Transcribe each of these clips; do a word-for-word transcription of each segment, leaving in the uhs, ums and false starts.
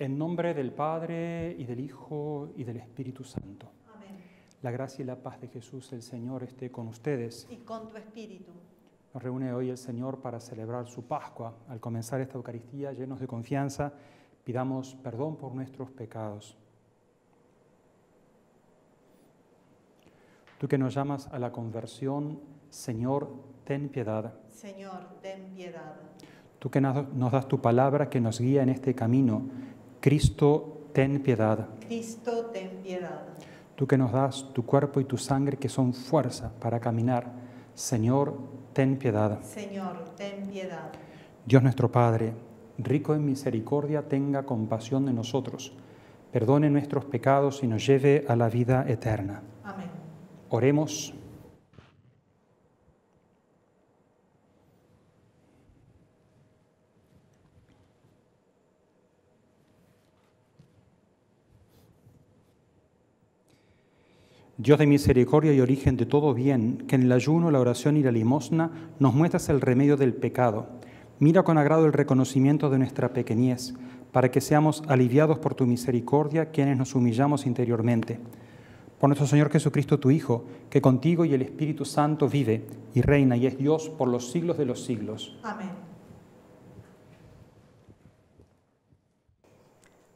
En nombre del Padre, y del Hijo, y del Espíritu Santo. Amén. La gracia y la paz de Jesús, el Señor, esté con ustedes. Y con tu espíritu. Nos reúne hoy el Señor para celebrar su Pascua. Al comenzar esta Eucaristía, llenos de confianza, pidamos perdón por nuestros pecados. Tú que nos llamas a la conversión, Señor, ten piedad. Señor, ten piedad. Tú que nos das tu palabra que nos guía en este camino, Cristo, ten piedad. Cristo, ten piedad. Tú que nos das tu cuerpo y tu sangre que son fuerza para caminar, Señor, ten piedad. Señor, ten piedad. Dios nuestro Padre, rico en misericordia, tenga compasión de nosotros, perdone nuestros pecados y nos lleve a la vida eterna. Amén. Oremos. Dios de misericordia y origen de todo bien, que en el ayuno, la oración y la limosna nos muestras el remedio del pecado. Mira con agrado el reconocimiento de nuestra pequeñez, para que seamos aliviados por tu misericordia quienes nos humillamos interiormente. Por nuestro Señor Jesucristo, tu Hijo, que contigo y el Espíritu Santo vive y reina y es Dios por los siglos de los siglos. Amén.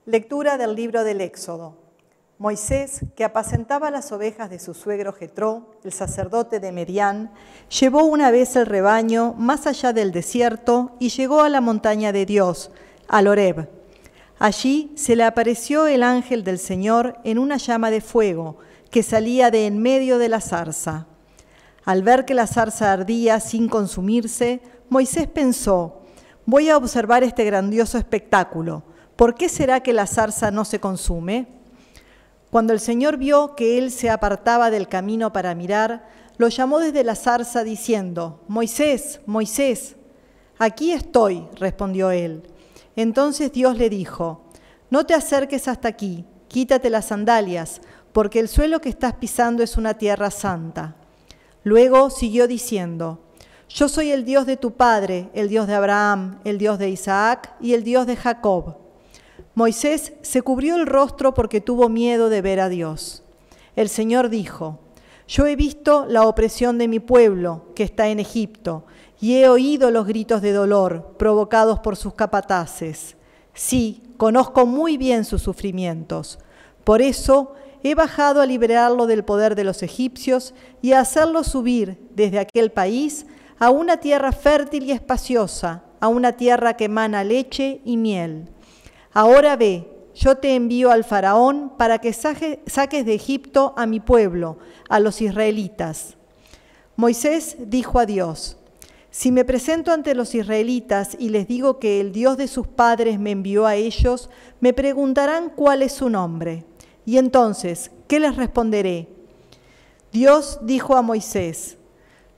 Lectura del libro del Éxodo. Moisés, que apacentaba las ovejas de su suegro Jetró, el sacerdote de Medián, llevó una vez el rebaño más allá del desierto y llegó a la montaña de Dios, al Horeb. Allí se le apareció el ángel del Señor en una llama de fuego que salía de en medio de la zarza. Al ver que la zarza ardía sin consumirse, Moisés pensó, «Voy a observar este grandioso espectáculo. ¿Por qué será que la zarza no se consume?». Cuando el Señor vio que él se apartaba del camino para mirar, lo llamó desde la zarza diciendo, «Moisés, Moisés». «Aquí estoy», respondió él. Entonces Dios le dijo, «No te acerques hasta aquí, quítate las sandalias, porque el suelo que estás pisando es una tierra santa». Luego siguió diciendo, «Yo soy el Dios de tu padre, el Dios de Abraham, el Dios de Isaac y el Dios de Jacob». Moisés se cubrió el rostro porque tuvo miedo de ver a Dios. El Señor dijo, «Yo he visto la opresión de mi pueblo, que está en Egipto, y he oído los gritos de dolor provocados por sus capataces. Sí, conozco muy bien sus sufrimientos. Por eso he bajado a liberarlo del poder de los egipcios y a hacerlo subir desde aquel país a una tierra fértil y espaciosa, a una tierra que emana leche y miel». Ahora ve, yo te envío al faraón para que saques de Egipto a mi pueblo, a los israelitas. Moisés dijo a Dios, «Si me presento ante los israelitas y les digo que el Dios de sus padres me envió a ellos, me preguntarán cuál es su nombre. Y entonces, ¿qué les responderé?». Dios dijo a Moisés,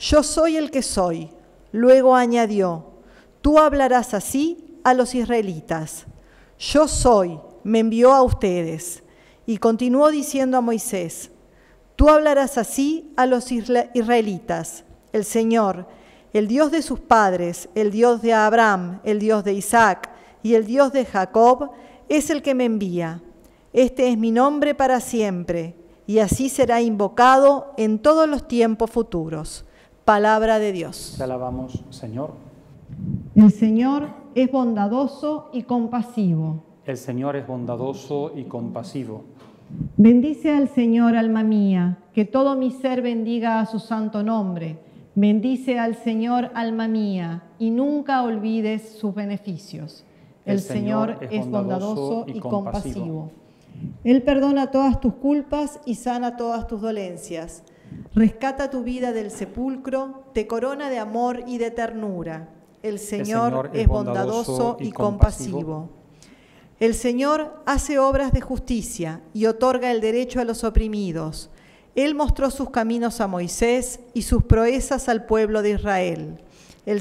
«Yo soy el que soy». Luego añadió, «Tú hablarás así a los israelitas». «Yo soy, me envió a ustedes». Y continuó diciendo a Moisés, «Tú hablarás así a los israelitas. El Señor, el Dios de sus padres, el Dios de Abraham, el Dios de Isaac y el Dios de Jacob, es el que me envía. Este es mi nombre para siempre, y así será invocado en todos los tiempos futuros». Palabra de Dios. Te alabamos, Señor. El Señor es bondadoso y compasivo, El Señor es bondadoso y compasivo. Bendice al Señor, alma mía, que todo mi ser bendiga a su santo nombre. Bendice al Señor, alma mía, y nunca olvides sus beneficios. El, El Señor, Señor es bondadoso y, y compasivo. compasivo. Él perdona todas tus culpas y sana todas tus dolencias. Rescata tu vida del sepulcro, te corona de amor y de ternura. El Señor, El Señor es bondadoso y, y compasivo. compasivo. El Señor hace obras de justicia y otorga el derecho a los oprimidos. Él mostró sus caminos a Moisés y sus proezas al pueblo de Israel. El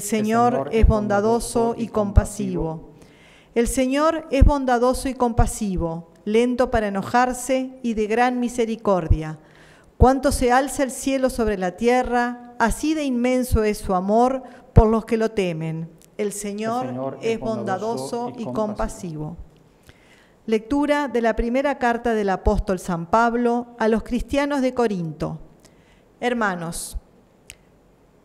Señor, el Señor es bondadoso y compasivo. El Señor es bondadoso y compasivo, lento para enojarse y de gran misericordia. Cuanto se alza el cielo sobre la tierra, así de inmenso es su amor por los que lo temen. El Señor, el Señor es bondadoso y compasivo. Lectura de la primera carta del apóstol San Pablo a los cristianos de Corinto. Hermanos,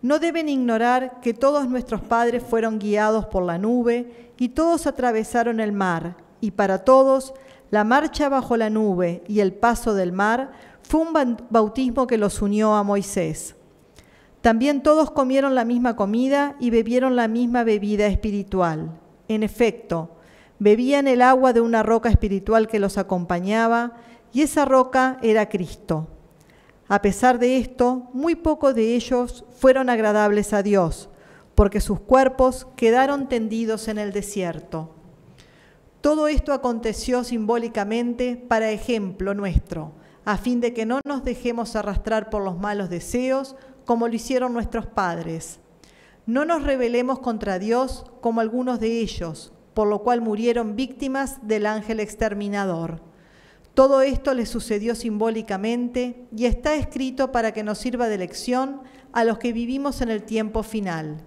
no deben ignorar que todos nuestros padres fueron guiados por la nube y todos atravesaron el mar, y para todos la marcha bajo la nube y el paso del mar fue un bautismo que los unió a Moisés. También todos comieron la misma comida y bebieron la misma bebida espiritual. En efecto, bebían el agua de una roca espiritual que los acompañaba, y esa roca era Cristo. A pesar de esto, muy pocos de ellos fueron agradables a Dios, porque sus cuerpos quedaron tendidos en el desierto. Todo esto aconteció simbólicamente para ejemplo nuestro, a fin de que no nos dejemos arrastrar por los malos deseos, como lo hicieron nuestros padres. No nos rebelemos contra Dios como algunos de ellos, por lo cual murieron víctimas del ángel exterminador. Todo esto les sucedió simbólicamente y está escrito para que nos sirva de lección a los que vivimos en el tiempo final.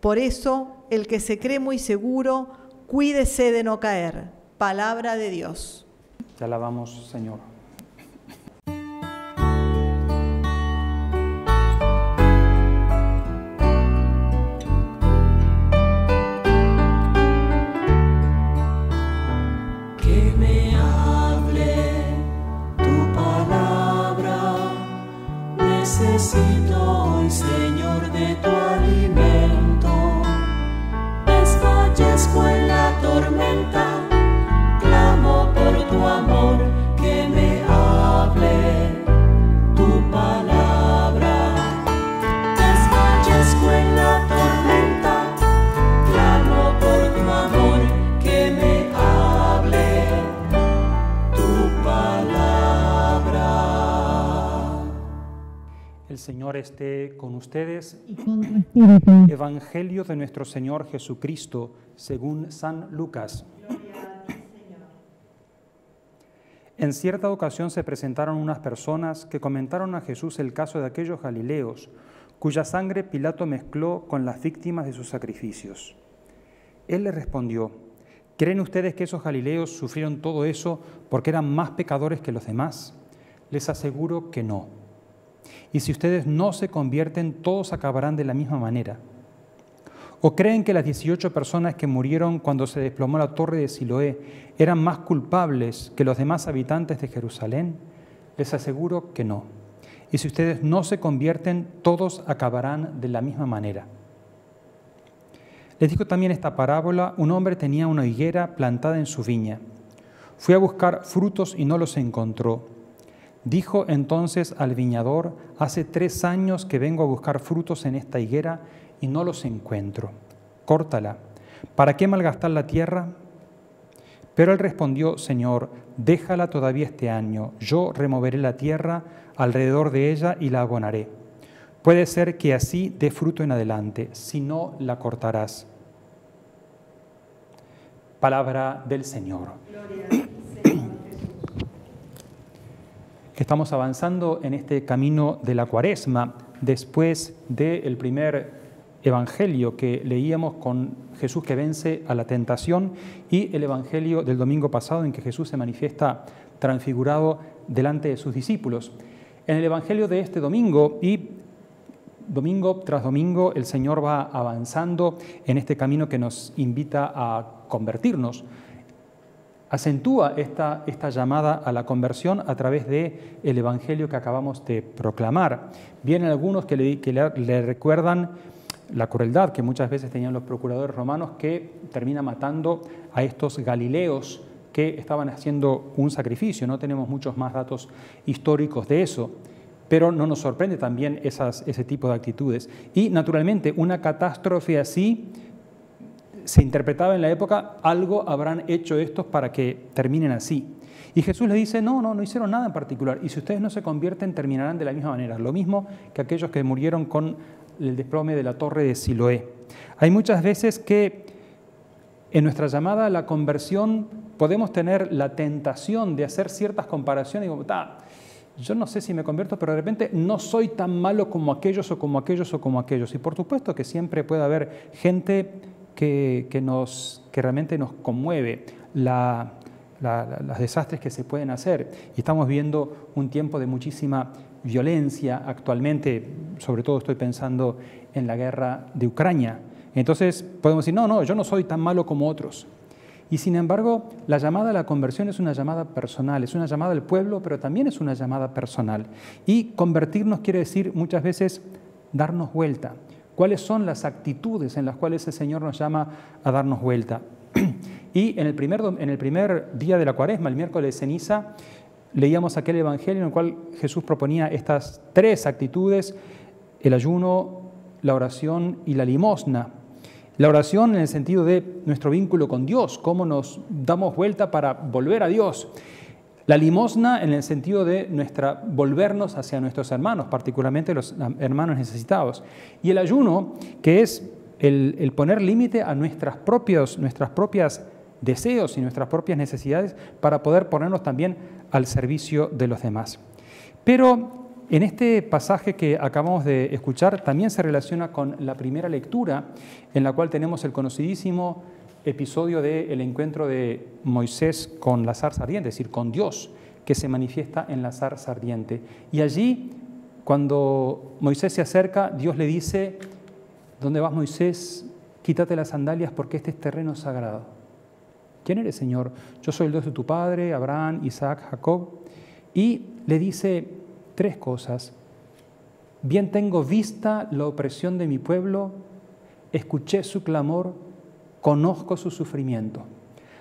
Por eso, el que se cree muy seguro, cuídese de no caer. Palabra de Dios. Te alabamos, Señor. Necesito hoy, Señor, de tu alimento. Desfallezco en la tormenta, clamo por tu amor, que me hable tu palabra. Desfallezco en la tormenta, clamo por tu amor, que me hable tu palabra. El Señor esté con ustedes. Y con tu espíritu. Evangelio de nuestro Señor Jesucristo, según San Lucas. Gloria a ti, Señor. En cierta ocasión se presentaron unas personas que comentaron a Jesús el caso de aquellos galileos, cuya sangre Pilato mezcló con las víctimas de sus sacrificios. Él les respondió: ¿Creen ustedes que esos galileos sufrieron todo eso porque eran más pecadores que los demás? Les aseguro que no. Y si ustedes no se convierten, todos acabarán de la misma manera. ¿O creen que las dieciocho personas que murieron cuando se desplomó la torre de Siloé eran más culpables que los demás habitantes de Jerusalén? Les aseguro que no. Y si ustedes no se convierten, todos acabarán de la misma manera. Les dijo también esta parábola: un hombre tenía una higuera plantada en su viña. Fue a buscar frutos y no los encontró. Dijo entonces al viñador: hace tres años que vengo a buscar frutos en esta higuera y no los encuentro. Córtala. ¿Para qué malgastar la tierra? Pero él respondió: Señor, déjala todavía este año. Yo removeré la tierra alrededor de ella y la abonaré. Puede ser que así dé fruto en adelante, si no la cortarás. Palabra del Señor. Gloria a Dios. Estamos avanzando en este camino de la Cuaresma, después del primer evangelio que leíamos con Jesús que vence a la tentación y el evangelio del domingo pasado en que Jesús se manifiesta transfigurado delante de sus discípulos. En el evangelio de este domingo y domingo tras domingo el Señor va avanzando en este camino que nos invita a convertirnos. acentúa esta, esta llamada a la conversión a través del Evangelio que acabamos de proclamar. Vienen algunos que, le, que le, le recuerdan la crueldad que muchas veces tenían los procuradores romanos, que termina matando a estos galileos que estaban haciendo un sacrificio. No tenemos muchos más datos históricos de eso, pero no nos sorprende también esas, ese tipo de actitudes. Y naturalmente una catástrofe así se interpretaba en la época: algo habrán hecho estos para que terminen así. Y Jesús les dice: no, no, no hicieron nada en particular, y si ustedes no se convierten terminarán de la misma manera, lo mismo que aquellos que murieron con el desplome de la torre de Siloé. Hay muchas veces que en nuestra llamada a la conversión podemos tener la tentación de hacer ciertas comparaciones y como, ah, yo no sé si me convierto, pero de repente no soy tan malo como aquellos o como aquellos o como aquellos. Y por supuesto que siempre puede haber gente Que, que, nos, que realmente nos conmueve la, la, la, los desastres que se pueden hacer. Y estamos viendo un tiempo de muchísima violencia actualmente, sobre todo estoy pensando en la guerra de Ucrania. Entonces podemos decir, no, no, yo no soy tan malo como otros. Y sin embargo, la llamada a la conversión es una llamada personal, es una llamada al pueblo, pero también es una llamada personal. Y convertirnos quiere decir muchas veces darnos vuelta. ¿Cuáles son las actitudes en las cuales el Señor nos llama a darnos vuelta? Y en el primer, en el primer día de la Cuaresma, el miércoles de ceniza, leíamos aquel Evangelio en el cual Jesús proponía estas tres actitudes: el ayuno, la oración y la limosna. La oración en el sentido de nuestro vínculo con Dios, cómo nos damos vuelta para volver a Dios. La limosna en el sentido de nuestra, volvernos hacia nuestros hermanos, particularmente los hermanos necesitados. Y el ayuno, que es el, el poner límite a nuestras propias, nuestras propias deseos y nuestras propias necesidades para poder ponernos también al servicio de los demás. Pero en este pasaje que acabamos de escuchar también se relaciona con la primera lectura, en la cual tenemos el conocidísimo episodio del encuentro de Moisés con la zarza ardiente, es decir, con Dios, que se manifiesta en la zarza ardiente. Y allí, cuando Moisés se acerca, Dios le dice: ¿dónde vas, Moisés? Quítate las sandalias porque este es terreno sagrado. ¿Quién eres, Señor? Yo soy el Dios de tu padre, Abraham, Isaac, Jacob. Y le dice tres cosas: bien tengo vista la opresión de mi pueblo, escuché su clamor, conozco su sufrimiento.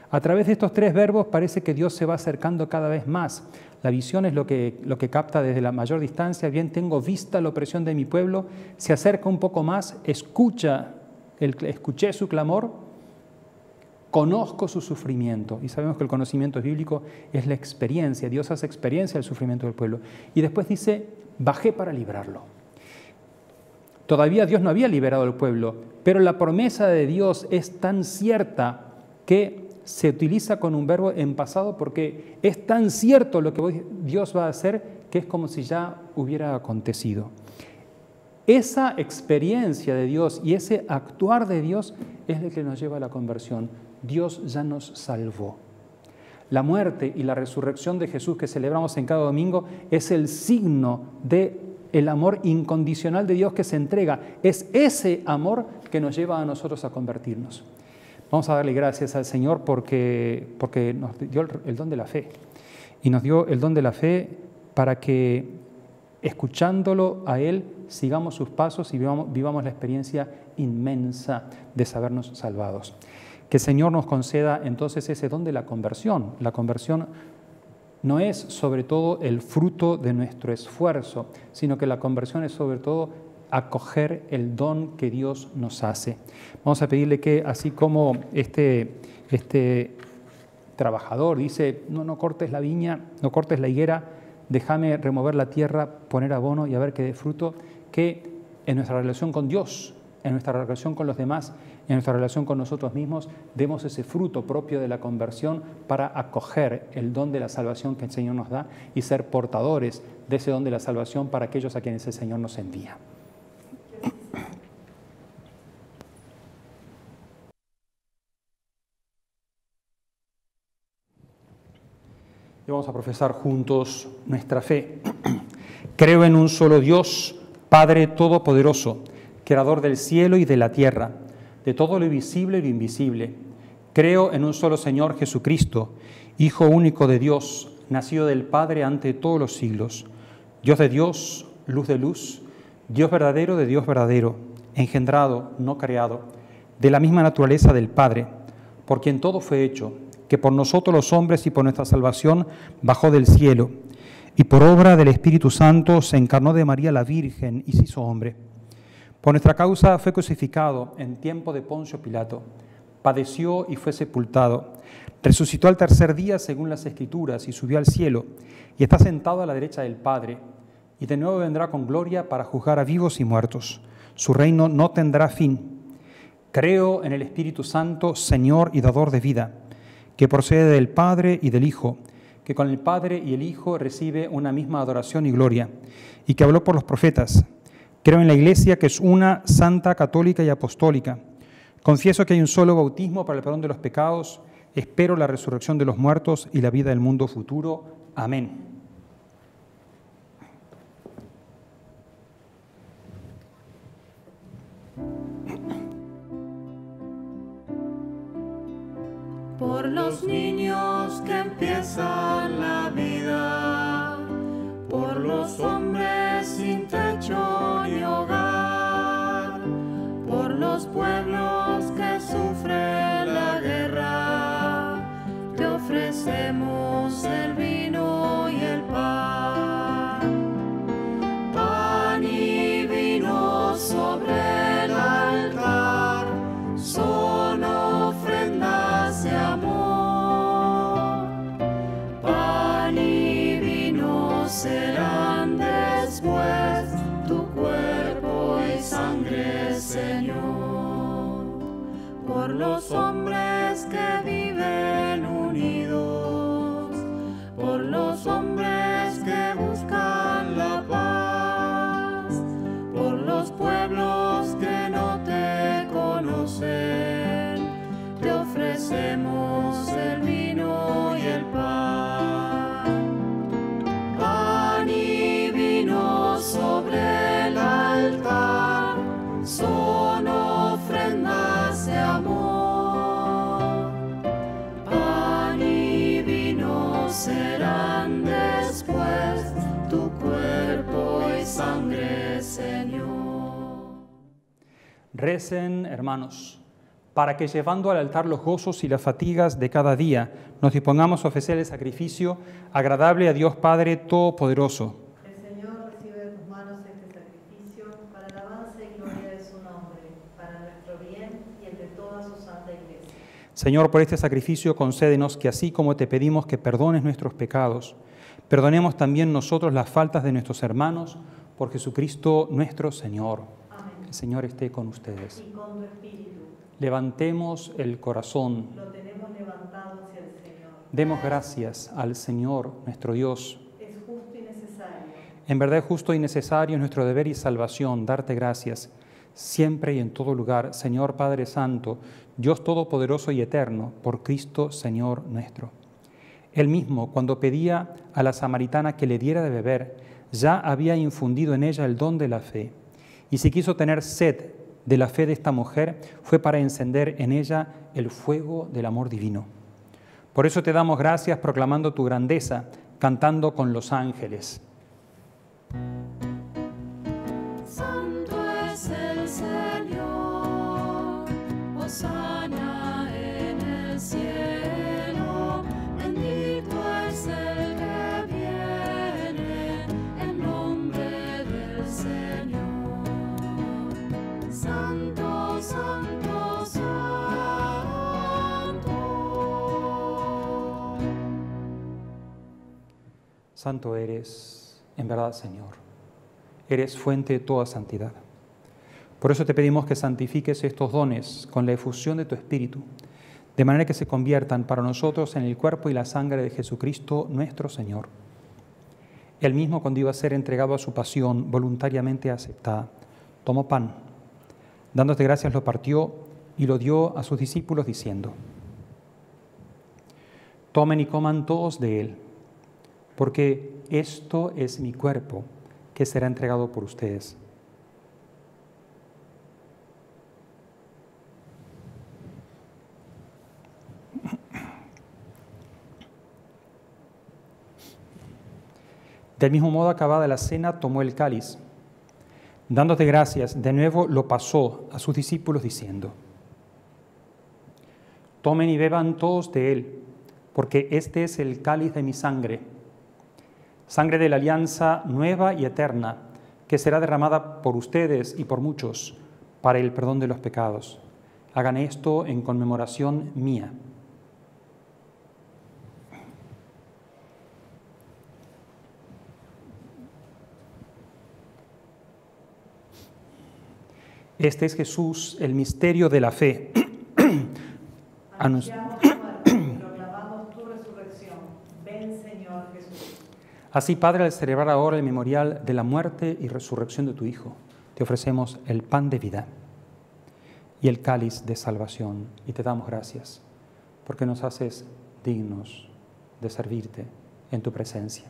A través de estos tres verbos parece que Dios se va acercando cada vez más. La visión es lo que, lo que capta desde la mayor distancia. Bien, tengo vista la opresión de mi pueblo. Se acerca un poco más, escucha, el, escuché su clamor, conozco su sufrimiento. Y sabemos que el conocimiento bíblico es la experiencia. Dios hace experiencia del sufrimiento del pueblo. Y después dice, bajé para librarlo. Todavía Dios no había liberado al pueblo, pero la promesa de Dios es tan cierta que se utiliza con un verbo en pasado, porque es tan cierto lo que Dios va a hacer que es como si ya hubiera acontecido. Esa experiencia de Dios y ese actuar de Dios es lo que nos lleva a la conversión. Dios ya nos salvó. La muerte y la resurrección de Jesús que celebramos en cada domingo es el signo de el amor incondicional de Dios que se entrega. Es ese amor que nos lleva a nosotros a convertirnos. Vamos a darle gracias al Señor porque, porque nos dio el don de la fe. Y nos dio el don de la fe para que, escuchándolo a Él, sigamos sus pasos y vivamos, vivamos la experiencia inmensa de sabernos salvados. Que el Señor nos conceda entonces ese don de la conversión. La conversión no es sobre todo el fruto de nuestro esfuerzo, sino que la conversión es sobre todo acoger el don que Dios nos hace. Vamos a pedirle que, así como este, este trabajador dice, no, no cortes la viña, no cortes la higuera, déjame remover la tierra, poner abono y a ver qué dé fruto, que en nuestra relación con Dios, en nuestra relación con los demás, en nuestra relación con nosotros mismos, demos ese fruto propio de la conversión para acoger el don de la salvación que el Señor nos da y ser portadores de ese don de la salvación para aquellos a quienes el Señor nos envía. Y vamos a profesar juntos nuestra fe. Creo en un solo Dios, Padre Todopoderoso, creador del cielo y de la tierra, de todo lo visible y lo invisible. Creo en un solo Señor Jesucristo, Hijo único de Dios, nacido del Padre ante todos los siglos, Dios de Dios, luz de luz, Dios verdadero de Dios verdadero, engendrado, no creado, de la misma naturaleza del Padre, por quien todo fue hecho, que por nosotros los hombres y por nuestra salvación bajó del cielo, y por obra del Espíritu Santo se encarnó de María la Virgen y se hizo hombre. Por nuestra causa fue crucificado en tiempo de Poncio Pilato, padeció y fue sepultado, resucitó al tercer día según las Escrituras y subió al cielo, y está sentado a la derecha del Padre, y de nuevo vendrá con gloria para juzgar a vivos y muertos. Su reino no tendrá fin. Creo en el Espíritu Santo, Señor y dador de vida, que procede del Padre y del Hijo, que con el Padre y el Hijo recibe una misma adoración y gloria, y que habló por los profetas. Creo en la Iglesia, que es una, santa, católica y apostólica. Confieso que hay un solo bautismo para el perdón de los pecados. Espero la resurrección de los muertos y la vida del mundo futuro. Amén. Por los niños que empiezan la vida, por los hombres sin techo ni hogar, por los pueblos que sufren la guerra, te ofrecemos el vino y el pan, pan y vino sobre el altar, son ofrendas de amor, pan y vino serán después tu cuerpo y sangre, Señor. Por los hombres que viven unidos, por los hombres que buscan la paz, por los pueblos que no te conocen, te ofrecemos el vino y el pan, pan y vino sobre el altar, son ofrendas de amor, pan y vino serán después tu cuerpo y sangre, Señor. Recen, hermanos, para que llevando al altar los gozos y las fatigas de cada día, nos dispongamos a ofrecer el sacrificio agradable a Dios Padre Todopoderoso. El Señor recibe de tus manos este sacrificio para la alabanza y gloria de su nombre, para nuestro bien y el de toda su santa Iglesia. Señor, por este sacrificio concédenos que así como te pedimos que perdones nuestros pecados, perdonemos también nosotros las faltas de nuestros hermanos, por Jesucristo nuestro Señor. Amén. El Señor esté con ustedes. Y con tu espíritu. Levantemos el corazón. Lo tenemos levantado hacia el Señor. Demos gracias al Señor, nuestro Dios. Es justo y necesario. En verdad es justo y necesario es nuestro deber y salvación, darte gracias, siempre y en todo lugar, Señor Padre Santo, Dios Todopoderoso y Eterno, por Cristo Señor nuestro. Él mismo, cuando pedía a la samaritana que le diera de beber, ya había infundido en ella el don de la fe. Y si quiso tener sed de la fe de esta mujer, fue para encender en ella el fuego del amor divino. Por eso te damos gracias proclamando tu grandeza, cantando con los ángeles. Santo es el Señor, hosana en el cielo, bendito es el que viene en nombre del Señor. Santo, santo, santo. Santo eres, en verdad, Señor. Eres fuente de toda santidad. Por eso te pedimos que santifiques estos dones con la efusión de tu Espíritu, de manera que se conviertan para nosotros en el cuerpo y la sangre de Jesucristo nuestro Señor. Él mismo, cuando iba a ser entregado a su pasión voluntariamente aceptada, tomó pan. Dándote gracias lo partió y lo dio a sus discípulos diciendo: tomen y coman todos de él, porque esto es mi cuerpo que será entregado por ustedes. Del mismo modo, acabada la cena, tomó el cáliz. Dándote gracias, de nuevo lo pasó a sus discípulos diciendo, tomen y beban todos de él, porque este es el cáliz de mi sangre, sangre de la alianza nueva y eterna, que será derramada por ustedes y por muchos para el perdón de los pecados. Hagan esto en conmemoración mía. Este es Jesús, el misterio de la fe. Anunciamos tu muerte, proclamamos tu resurrección. Ven, Señor Jesús. Así, Padre, al celebrar ahora el memorial de la muerte y resurrección de tu Hijo, te ofrecemos el pan de vida y el cáliz de salvación. Y te damos gracias, porque nos haces dignos de servirte en tu presencia.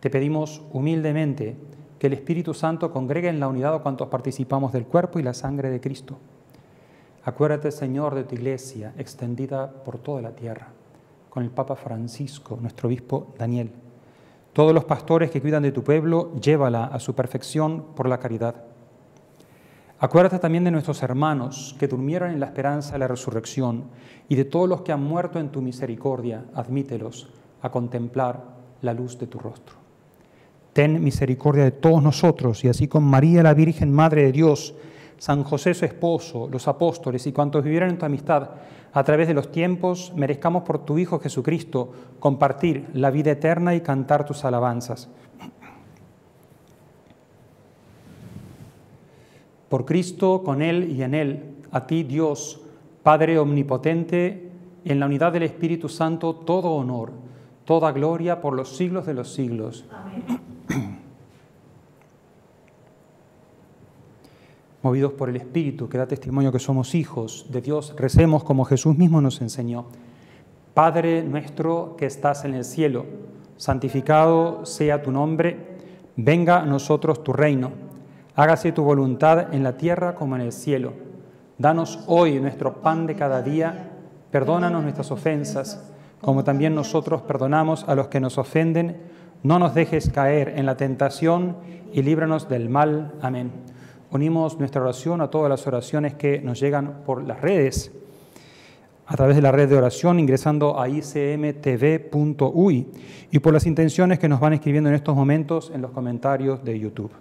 Te pedimos humildemente que el Espíritu Santo congregue en la unidad a cuantos participamos del cuerpo y la sangre de Cristo. Acuérdate, Señor, de tu Iglesia extendida por toda la tierra, con el Papa Francisco, nuestro obispo Daniel. Todos los pastores que cuidan de tu pueblo, llévala a su perfección por la caridad. Acuérdate también de nuestros hermanos que durmieron en la esperanza de la resurrección y de todos los que han muerto en tu misericordia, admítelos a contemplar la luz de tu rostro. Ten misericordia de todos nosotros, y así con María la Virgen, Madre de Dios, San José su esposo, los apóstoles y cuantos vivieron en tu amistad a través de los tiempos, merezcamos por tu Hijo Jesucristo compartir la vida eterna y cantar tus alabanzas. Por Cristo, con Él y en Él, a ti Dios, Padre omnipotente, en la unidad del Espíritu Santo, todo honor, toda gloria por los siglos de los siglos. Amén. Movidos por el Espíritu, que da testimonio que somos hijos de Dios, recemos como Jesús mismo nos enseñó. Padre nuestro que estás en el cielo, santificado sea tu nombre, venga a nosotros tu reino, hágase tu voluntad en la tierra como en el cielo. Danos hoy nuestro pan de cada día, perdónanos nuestras ofensas, como también nosotros perdonamos a los que nos ofenden, no nos dejes caer en la tentación y líbranos del mal. Amén. Unimos nuestra oración a todas las oraciones que nos llegan por las redes, a través de la red de oración, ingresando a i c m t v punto u y y por las intenciones que nos van escribiendo en estos momentos en los comentarios de YouTube.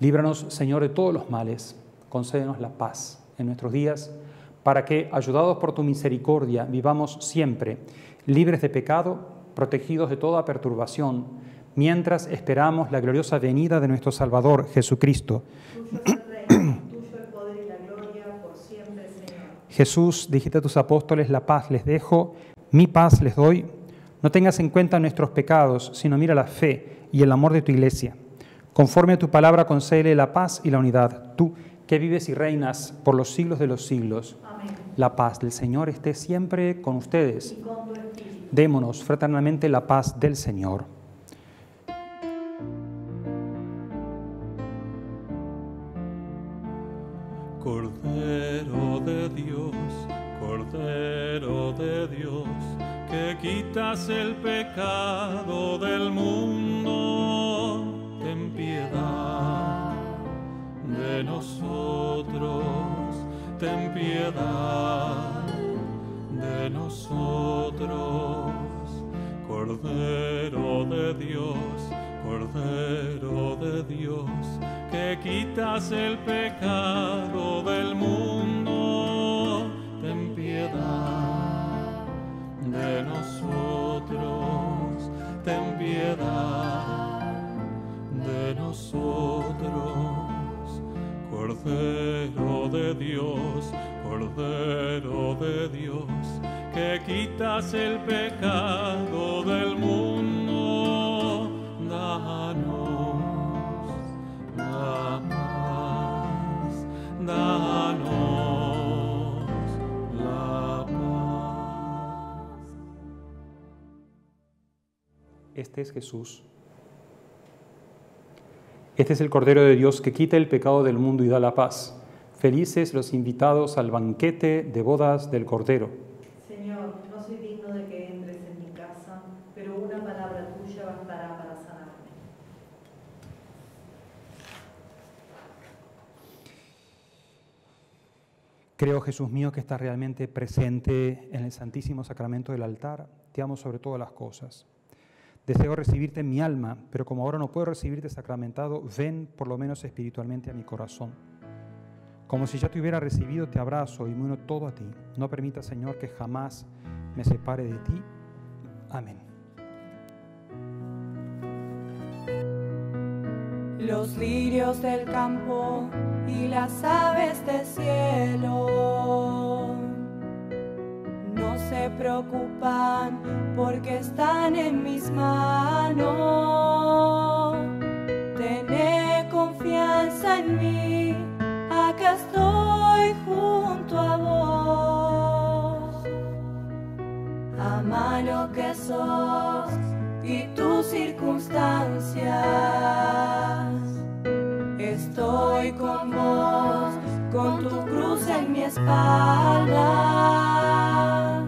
Líbranos, Señor, de todos los males, concédenos la paz en nuestros días, para que, ayudados por tu misericordia, vivamos siempre libres de pecado, protegidos de toda perturbación, mientras esperamos la gloriosa venida de nuestro Salvador, Jesucristo. Tuyo es el reino, tuyo el poder y la gloria por siempre, Señor. Jesús, dijiste a tus apóstoles, la paz les dejo, mi paz les doy. No tengas en cuenta nuestros pecados, sino mira la fe y el amor de tu Iglesia. Conforme a tu palabra, concédele la paz y la unidad. Tú, que vives y reinas por los siglos de los siglos. Amén. La paz del Señor esté siempre con ustedes. Y con tu espíritu. Démonos fraternamente la paz del Señor. Cordero de Dios, Cordero de Dios, que quitas el pecado del mundo, ten piedad de nosotros, ten piedad de nosotros. Cordero de Dios, Cordero de Dios, que quitas el pecado del mundo, ten piedad de nosotros, ten piedad de nosotros. Cordero de Dios, Cordero de Dios, que quitas el pecado del mundo, danos la paz, danos la paz. Este es Jesús. Este es el Cordero de Dios que quita el pecado del mundo y da la paz. Felices los invitados al banquete de bodas del Cordero. Señor, no soy digno de que entres en mi casa, pero una palabra tuya bastará Creo, Jesús mío, que estás realmente presente en el Santísimo Sacramento del altar. Te amo sobre todas las cosas. Deseo recibirte en mi alma, pero como ahora no puedo recibirte sacramentado, ven por lo menos espiritualmente a mi corazón. Como si ya te hubiera recibido, te abrazo y me uno todo a ti. No permita, Señor, que jamás me separe de ti. Amén. Los lirios del campo y las aves del cielo no se preocupan porque están en mis manos. Tené confianza en mí, acá estoy junto a vos. A mano que sos y tus circunstancias, estoy con vos, con tu cruz en mi espalda.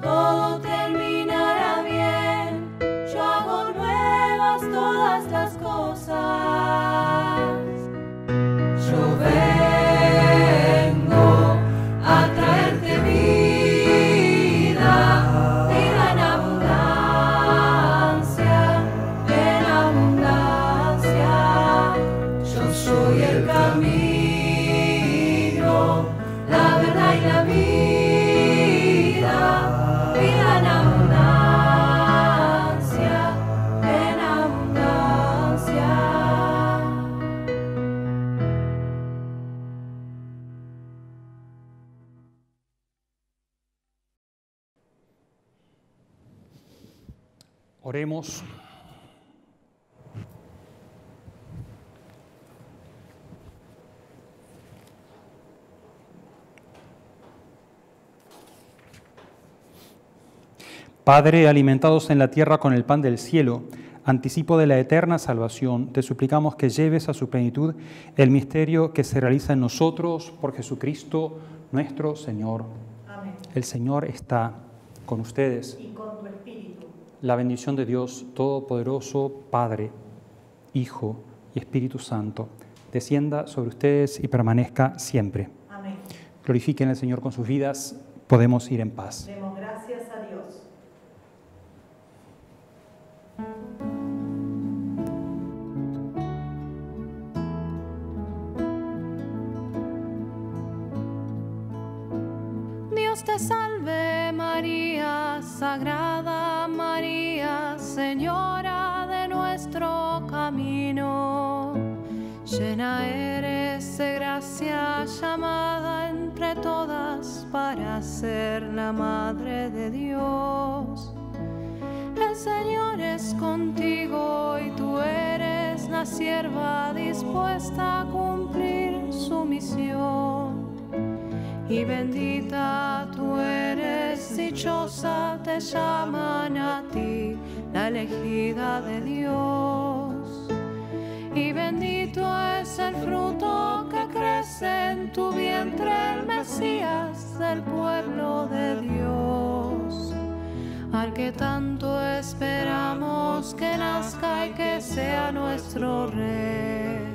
Todo terminará bien, yo hago nuevas todas las cosas. Yo vengo a traerte vida, vida en abundancia, en abundancia. Yo soy el camino, la verdad y la vida. Oremos. Padre, alimentados en la tierra con el pan del cielo, anticipo de la eterna salvación, te suplicamos que lleves a su plenitud el misterio que se realiza en nosotros por Jesucristo nuestro Señor. Amén. El Señor está con ustedes. Y con tu espíritu. La bendición de Dios Todopoderoso, Padre, Hijo y Espíritu Santo, descienda sobre ustedes y permanezca siempre. Amén. Glorifiquen al Señor con sus vidas, podemos ir en paz. Demos gracias a Dios. Dios te salve María, Sagrada María, Señora de nuestro camino. Llena eres de gracia, llamada entre todas para ser la Madre de Dios. El Señor es contigo y tú eres la sierva dispuesta a cumplir su misión. Y bendita tú eres, dichosa te llaman a ti, la elegida de Dios. Y bendito es el fruto que crece en tu vientre, el Mesías del pueblo de Dios. Al que tanto esperamos que nazca y que sea nuestro Rey.